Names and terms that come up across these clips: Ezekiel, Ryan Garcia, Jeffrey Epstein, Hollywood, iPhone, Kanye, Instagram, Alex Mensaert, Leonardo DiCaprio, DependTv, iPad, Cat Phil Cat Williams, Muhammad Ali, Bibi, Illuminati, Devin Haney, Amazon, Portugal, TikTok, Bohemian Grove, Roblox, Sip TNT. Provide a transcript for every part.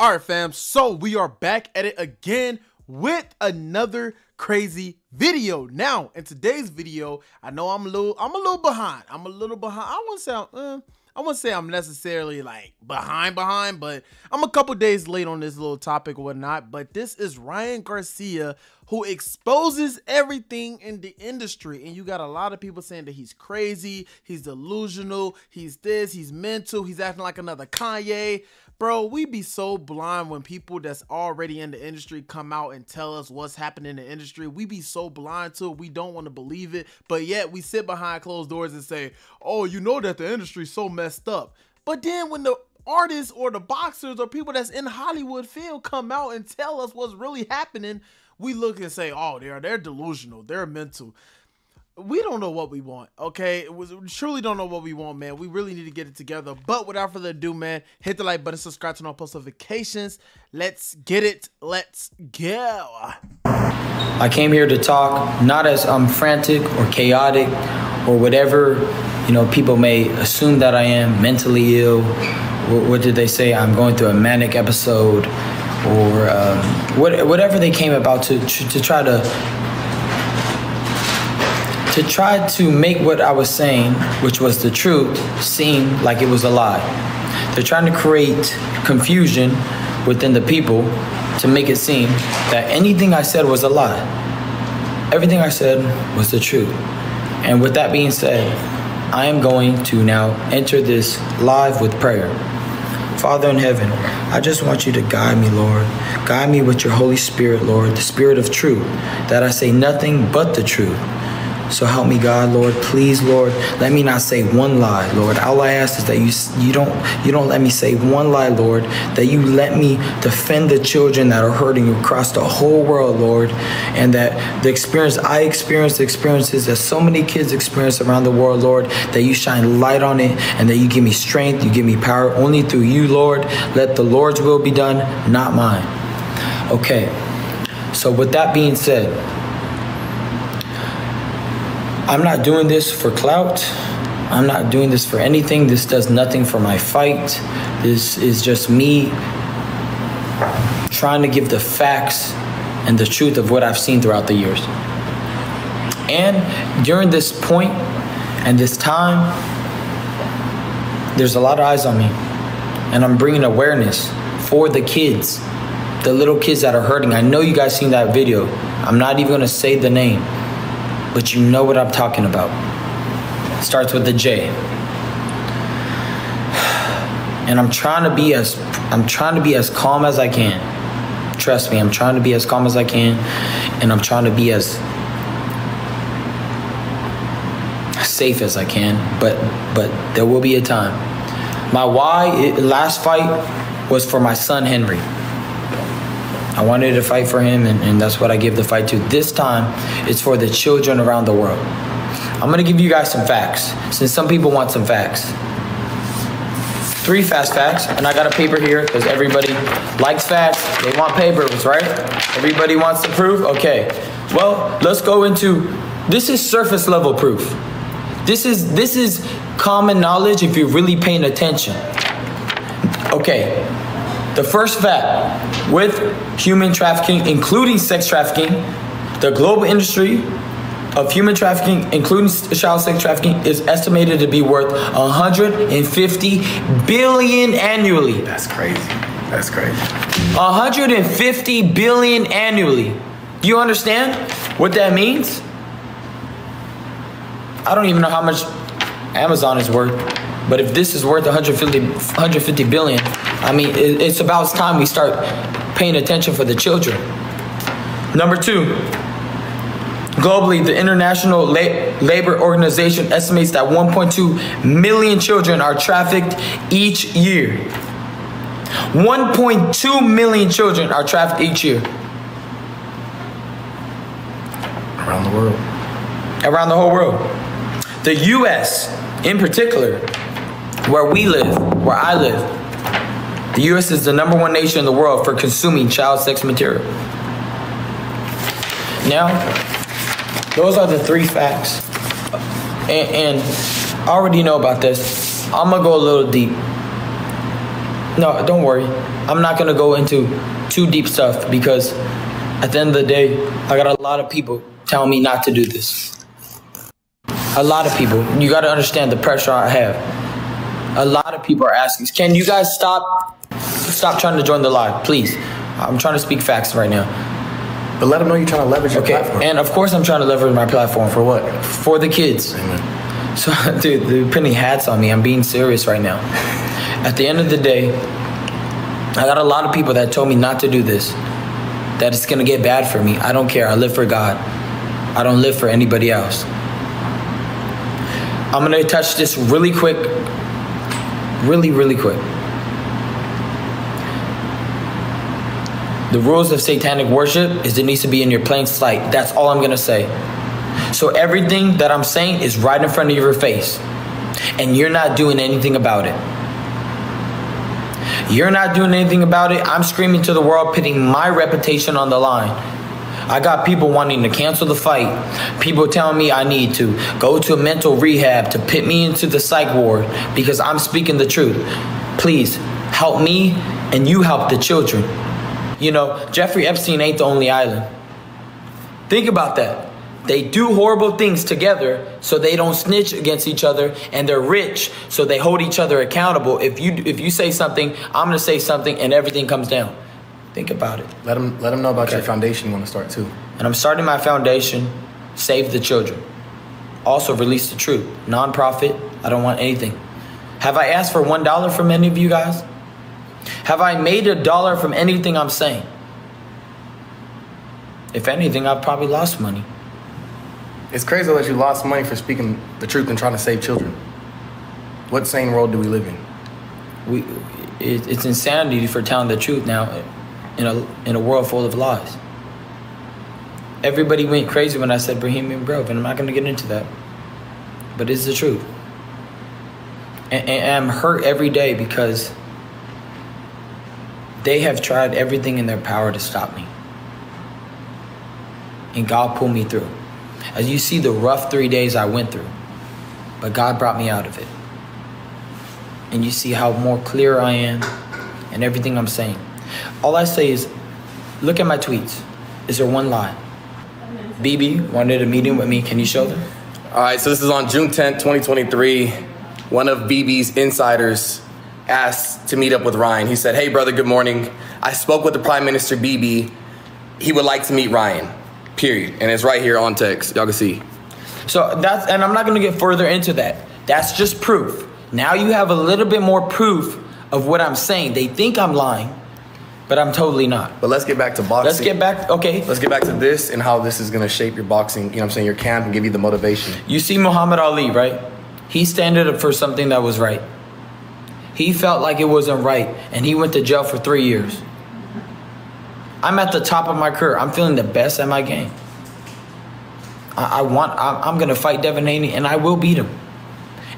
All right, fam, so we are back at it again with another crazy video. Now, in today's video, I know I'm a little behind. I wouldn't say I'm necessarily like behind, but I'm a couple days late on this little topic or whatnot. But this is Ryan Garcia, who exposes everything in the industry. And you got a lot of people saying that he's crazy, he's delusional, he's this, he's mental, he's acting like another Kanye. Bro, we be so blind when people that's already in the industry come out and tell us what's happening in the industry. We be so blind to it, we don't want to believe it, but yet we sit behind closed doors and say, oh, you know that the industry's so messed up. But then when the artists or the boxers or people that's in Hollywood field come out and tell us what's really happening, we look and say, oh, they're delusional, they're mental. We don't know what we want, okay? We truly don't know what we want, man. We really need to get it together. But without further ado, man, hit the like button, subscribe to all post notifications. Let's get it. Let's go. I came here to talk, not as I'm frantic or chaotic or whatever, you know, people may assume that I am mentally ill. What did they say? I'm going through a manic episode or whatever they came about to try to make what I was saying, which was the truth, seem like it was a lie. They're trying to create confusion within the people to make it seem that anything I said was a lie. Everything I said was the truth. And with that being said, I am going to now enter this live with prayer. Father in heaven, I just want you to guide me, Lord. Guide me with your Holy Spirit, Lord, the spirit of truth, that I say nothing but the truth. So help me, God, Lord. Please, Lord, let me not say one lie, Lord. All I ask is that you don't let me say one lie, Lord, that you let me defend the children that are hurting across the whole world, Lord, and that the experience I experienced, the experiences that so many kids experience around the world, Lord, that you shine light on it and that you give me strength, you give me power only through you, Lord. Let the Lord's will be done, not mine. Okay, so with that being said, I'm not doing this for clout. I'm not doing this for anything. This does nothing for my fight. This is just me trying to give the facts and the truth of what I've seen throughout the years. And during this point and this time, there's a lot of eyes on me. And I'm bringing awareness for the kids, the little kids that are hurting. I know you guys seen that video. I'm not even gonna say the name, but you know what I'm talking about. It starts with the J. And I'm trying to be as calm as I can. Trust me, I'm trying to be as calm as I can, and I'm trying to be as safe as I can, but there will be a time. My last fight was for my son Henry. I wanted to fight for him, and that's what I give the fight to. This time, it's for the children around the world. I'm gonna give you guys some facts, since some people want some facts. 3 fast facts, and I got a paper here, because everybody likes facts, they want papers, right? Everybody wants the proof, okay. Well, let's go into, this is surface level proof. This is common knowledge if you're really paying attention. Okay, the first fact, with human trafficking, including sex trafficking, the global industry of human trafficking, including child sex trafficking, is estimated to be worth $150 billion annually. That's crazy. That's crazy. $150 billion annually. Do you understand what that means? I don't even know how much Amazon is worth, but if this is worth $150 billion, I mean, it's about time we start paying attention for the children. Number 2, globally, the International Labor Organization estimates that 1.2 million children are trafficked each year. 1.2 million children are trafficked each year. Around the world. Around the whole world. The US, in particular, where we live, where I live, the U.S. is the #1 nation in the world for consuming child sex material. Now, those are the 3 facts. And I already know about this. I'm going to go a little deep. No, don't worry. I'm not going to go into too deep stuff because at the end of the day, I got a lot of people telling me not to do this. A lot of people. You got to understand the pressure I have. A lot of people are asking, can you guys stop trying to join the live, please? I'm trying to speak facts right now. But let them know you're trying to leverage your platform. And of course I'm trying to leverage my platform. For what? For the kids. Amen. So, dude, they're putting hats on me. I'm being serious right now. At the end of the day, I got a lot of people that told me not to do this, that it's going to get bad for me. I don't care. I live for God. I don't live for anybody else. I'm going to touch this really quick. Really, really quick. The rules of satanic worship is it needs to be in your plain sight. That's all I'm going to say. So everything that I'm saying is right in front of your face. And you're not doing anything about it. You're not doing anything about it. I'm screaming to the world, putting my reputation on the line. I got people wanting to cancel the fight. People telling me I need to go to a mental rehab to pit me into the psych ward because I'm speaking the truth. Please help me and you help the children. You know, Jeffrey Epstein ain't the only island. Think about that. They do horrible things together so they don't snitch against each other, and they're rich so they hold each other accountable. If you say something, I'm going to say something, and everything comes down. Think about it. Let them know about your foundation you want to start too. And I'm starting my foundation, Save the Children. Also Release the Truth. Nonprofit. I don't want anything. Have I asked for $1 from any of you guys? Have I made $1 from anything I'm saying? If anything, I've probably lost money. It's crazy that you lost money for speaking the truth and trying to save children. What sane world do we live in? It's insanity for telling the truth now in a world full of lies. Everybody went crazy when I said Bohemian Grove, and I'm not going to get into that. But it's the truth. And I'm hurt every day because they have tried everything in their power to stop me. And God pulled me through. As you see, the rough 3 days I went through, but God brought me out of it. And you see how more clear I am and everything I'm saying. All I say is, look at my tweets. Is there one lie? Bibi wanted a meeting with me. Can you show them? All right, so this is on June 10th, 2023. One of Bibi's insiders asked to meet up with Ryan. He said, hey brother, good morning. I spoke with the Prime Minister Bibi. He would like to meet Ryan, period. And it's right here on text, y'all can see. So that's, and I'm not gonna get further into that. That's just proof. Now you have a little bit more proof of what I'm saying. They think I'm lying, but I'm totally not. But let's get back to boxing. Let's get back, okay. Let's get back to this and how this is gonna shape your boxing, you know what I'm saying, your camp and give you the motivation. You see Muhammad Ali, right? He standed up for something that was right. He felt like it wasn't right, and he went to jail for 3 years. I'm at the top of my career. I'm feeling the best at my game. I'm going to fight Devin Haney, and I will beat him.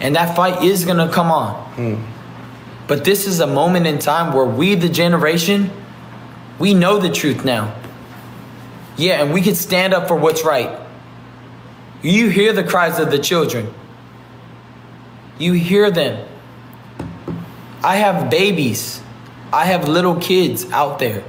And that fight is going to come on. But this is a moment in time where we, the generation, we know the truth now. Yeah, and we can stand up for what's right. You hear the cries of the children. You hear them. I have babies. I have little kids out there.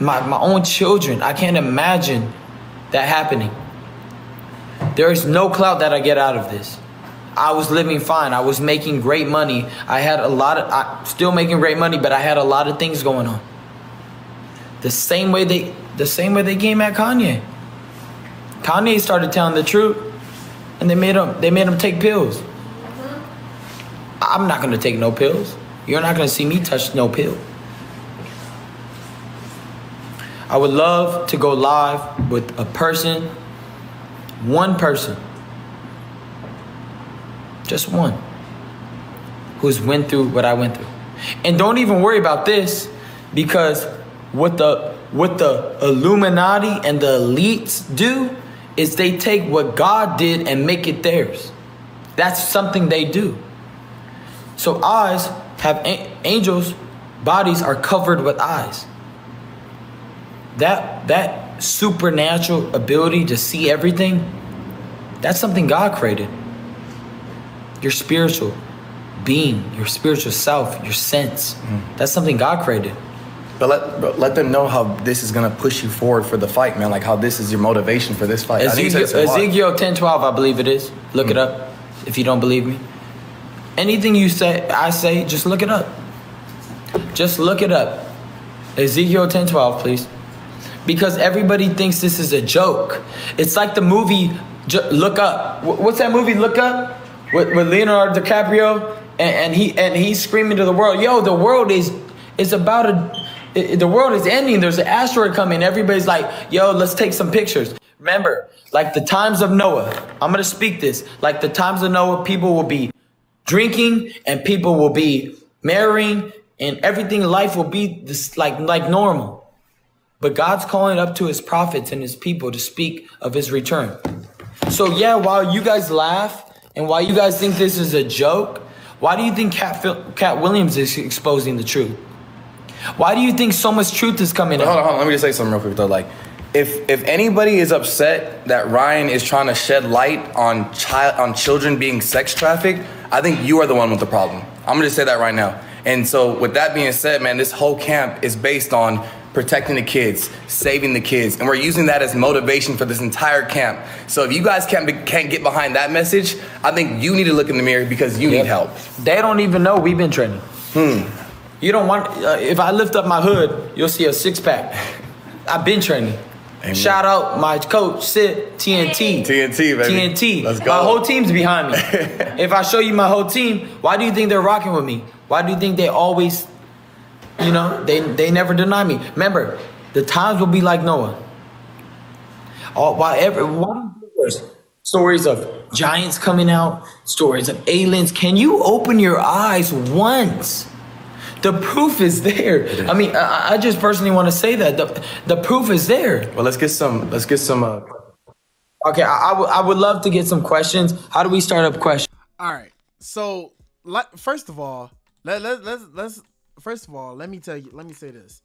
My own children. I can't imagine that happening. There is no clout that I get out of this. I was living fine. I was making great money. I had a lot of, I'm still making great money, but I had a lot of things going on. The same way they came at Kanye. Kanye started telling the truth, and they made him take pills. I'm not going to take no pills. You're not going to see me touch no pill. I would love to go live with a person, one person, just one, who's went through what I went through. And don't even worry about this, because what the Illuminati and the elites do is they take what God did and make it theirs. That's something they do. So eyes have angels, bodies are covered with eyes. That supernatural ability to see everything, that's something God created. You're spiritual. being, your spiritual self, your sense. That's something God created. But let them know how this is going to push you forward for the fight, man. Like how this is your motivation for this fight. Ezekiel 10:12, I believe it is. Look it up if you don't believe me. Anything you say, I say, just look it up. Just look it up. Ezekiel 10:12, please. Because everybody thinks this is a joke. It's like the movie Look Up. What's that movie, Look Up? With Leonardo DiCaprio. And he's screaming to the world, yo, the world is about a... The world is ending. There's an asteroid coming. Everybody's like, yo, let's take some pictures. Remember, like the times of Noah. I'm going to speak this. Like the times of Noah, people will be drinking and people will be marrying and everything. Life will be this, like normal. But God's calling up to his prophets and his people to speak of his return. So, yeah, while you guys laugh and while you guys think this is a joke, why do you think Cat Williams is exposing the truth? Why do you think so much truth is coming out? Hold on, let me just say something real quick though. Like, if anybody is upset that Ryan is trying to shed light on children being sex trafficked, I think you are the one with the problem. I'm gonna just say that right now. And so, with that being said, man, this whole camp is based on protecting the kids, saving the kids, and we're using that as motivation for this entire camp. So if you guys can't get behind that message, I think you need to look in the mirror because you need help. They don't even know we've been training. You don't want, if I lift up my hood, you'll see a six-pack. I've been training. Amen. Shout out my coach, Sip TNT. TNT, baby. TNT. Let's go. My whole team's behind me. If I show you my whole team, why do you think they're rocking with me? Why do you think they always, you know, they never deny me? Remember, the times will be like Noah. Stories of giants coming out, stories of aliens. Can you open your eyes once? The proof is there. I mean, I just personally want to say that the proof is there. Well, let's get some. Okay, I would love to get some questions. How do we start up questions? All right. So, first of all, let me say this.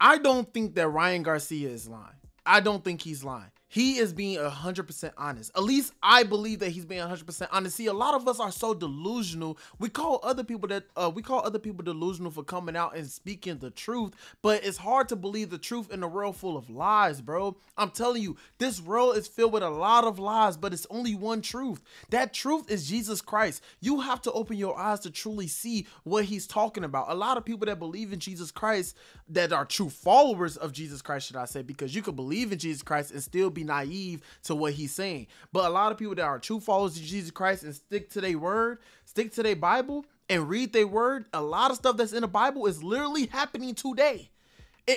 I don't think that Ryan Garcia is lying. I don't think he's lying. He is being 100% honest. At least I believe that he's being 100% honest. See, a lot of us are so delusional. We call other people delusional for coming out and speaking the truth, but it's hard to believe the truth in a world full of lies, bro. I'm telling you, this world is filled with a lot of lies, but it's only one truth. That truth is Jesus Christ. You have to open your eyes to truly see what he's talking about. A lot of people that believe in Jesus Christ, that are true followers of Jesus Christ, should I say, because you could believe in Jesus Christ and still be naive to what he's saying. But a lot of people that are true followers of Jesus Christ and stick to their word, stick to their Bible and read their word, a lot of stuff that's in the Bible is literally happening today.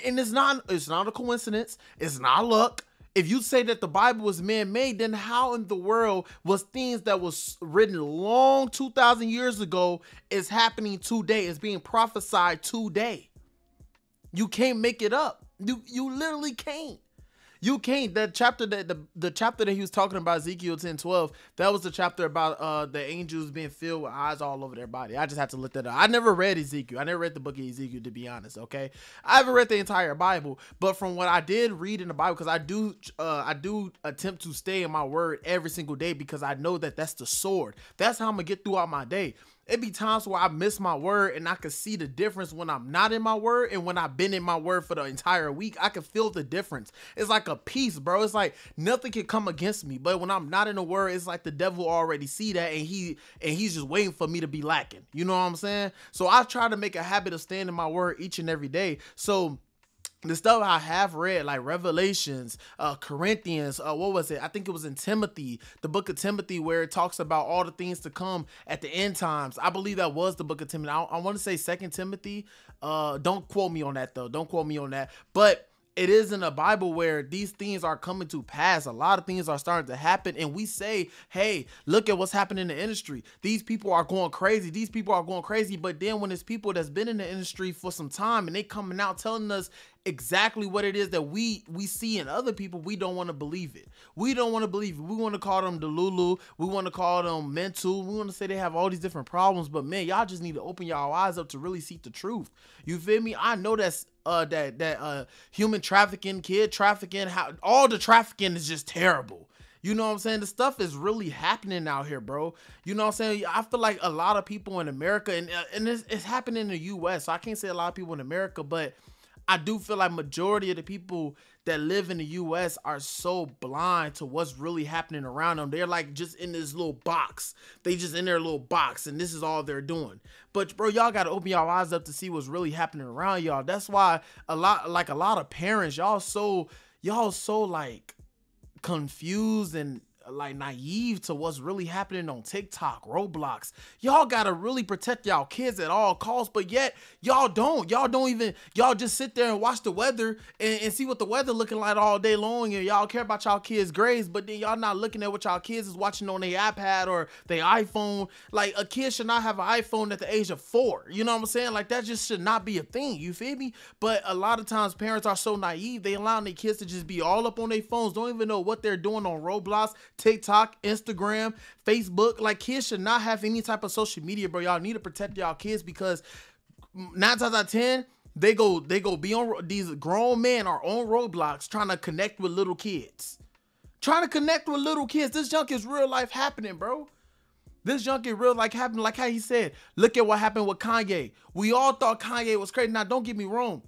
And it's not a coincidence. It's not luck. If you say that the Bible was man-made, then how in the world was things that was written long 2,000 years ago is happening today, is being prophesied today? You can't make it up. You literally can't. You can't. That chapter, that the chapter that he was talking about, Ezekiel 10:12, that was the chapter about the angels being filled with eyes all over their body. I just had to look that up. I never read Ezekiel. I never read the book of Ezekiel, to be honest, okay? I haven't read the entire Bible, but from what I did read in the Bible, because I do attempt to stay in my word every single day because I know that that's the sword. That's how I'm going to get throughout my day. It be times where I miss my word and I can see the difference when I'm not in my word and when I've been in my word for the entire week. I can feel the difference. It's like a peace, bro. It's like nothing can come against me. But when I'm not in the word, it's like the devil already see that and he's just waiting for me to be lacking. You know what I'm saying? So I try to make a habit of staying in my word each and every day. So the stuff I have read, like Revelations, Corinthians, what was it? I think it was in Timothy, the book of Timothy, where it talks about all the things to come at the end times. I believe that was the book of Timothy. I want to say 2 Timothy. Don't quote me on that, though. Don't quote me on that. But it is in the Bible where these things are coming to pass. A lot of things are starting to happen. And we say, hey, look at what's happening in the industry. These people are going crazy. These people are going crazy. But then when it's people that's been in the industry for some time and they coming out telling us exactly what it is that we see in other people, we don't want to believe it. We don't want to believe it. We want to call them delulu. We want to call them mental. We want to say they have all these different problems. But, man, y'all just need to open y'all eyes up to really see the truth. You feel me? I know that's human trafficking, kid trafficking, all the trafficking is just terrible. You know what I'm saying? The stuff is really happening out here, bro. You know what I'm saying? I feel like a lot of people in America, and it's happening in the U.S., so I can't say a lot of people in America, but I do feel like majority of the people that live in the U.S. are so blind to what's really happening around them. They're like just in this little box. They just in their little box, and this is all they're doing. But bro, y'all gotta open y'all eyes up to see what's really happening around y'all. That's why a lot of parents, y'all so like confused and like naive to what's really happening on TikTok, Roblox. Y'all gotta really protect y'all kids at all costs, but yet y'all don't. Y'all just sit there and watch the weather and see what the weather looking like all day long, and y'all care about y'all kids' grades, but then y'all not looking at what y'all kids is watching on their iPad or their iPhone. Like, a kid should not have an iPhone at the age of 4. You know what I'm saying? Like, that just should not be a thing. You feel me? But a lot of times parents are so naive, they allowing their kids to just be all up on their phones, don't even know what they're doing on Roblox, TikTok, Instagram, Facebook. Like, kids should not have any type of social media, bro. Y'all need to protect y'all kids, because 9 times out of 10, they go be on, these grown men are on Roblox trying to connect with little kids. This junk is real life happening, bro. Like how he said, look at what happened with Kanye. We all thought Kanye was crazy. Now, don't get me wrong.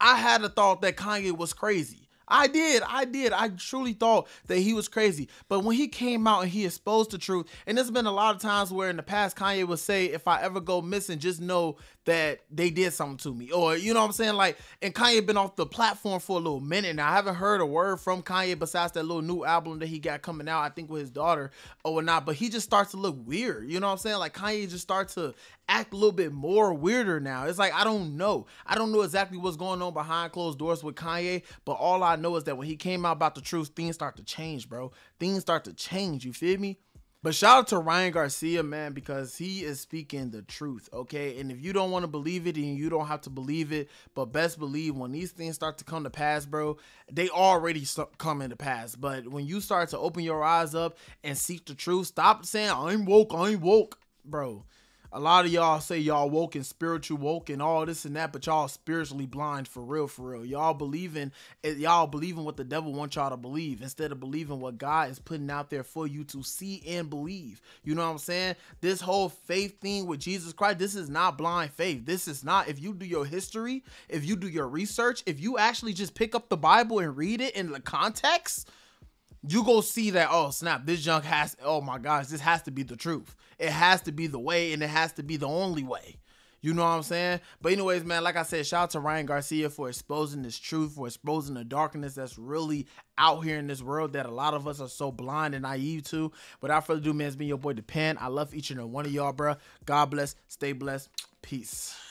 I had a thought that Kanye was crazy. I did. I truly thought that he was crazy. But when he came out and he exposed the truth, and there's been a lot of times where in the past Kanye would say, if I ever go missing, just know that they did something to me. Or, you know what I'm saying? Like, and Kanye been off the platform for a little minute now. I haven't heard a word from Kanye besides that little new album that he got coming out, I think with his daughter or whatnot. But he just starts to look weird. You know what I'm saying? Like, Kanye just starts to act a little bit more weirder now. It's like, I don't know. I don't know exactly what's going on behind closed doors with Kanye, but all I know is that when he came out about the truth, things start to change, bro. Things start to change, you feel me? But shout out to Ryan Garcia, man, because he is speaking the truth, okay? And if you don't want to believe it, then you don't have to believe it. But best believe, when these things start to come to pass, bro, they already come into pass. But when you start to open your eyes up and seek the truth, stop saying, I ain't woke, bro. A lot of y'all say y'all woke and spiritual woke and all this and that, but y'all spiritually blind for real, for real. Y'all believing what the devil wants y'all to believe instead of believing what God is putting out there for you to see and believe. You know what I'm saying? This whole faith thing with Jesus Christ, this is not blind faith. This is not, if you do your history, if you do your research, if you actually just pick up the Bible and read it in the context, you go see that, oh snap, this junk has, oh my gosh, this has to be the truth. It has to be the way, and it has to be the only way. You know what I'm saying? But anyways, man, like I said, shout out to Ryan Garcia for exposing this truth, for exposing the darkness that's really out here in this world that a lot of us are so blind and naive to. Without further ado, man, it's been your boy, Depend. I love each and every one of y'all, bro. God bless. Stay blessed. Peace.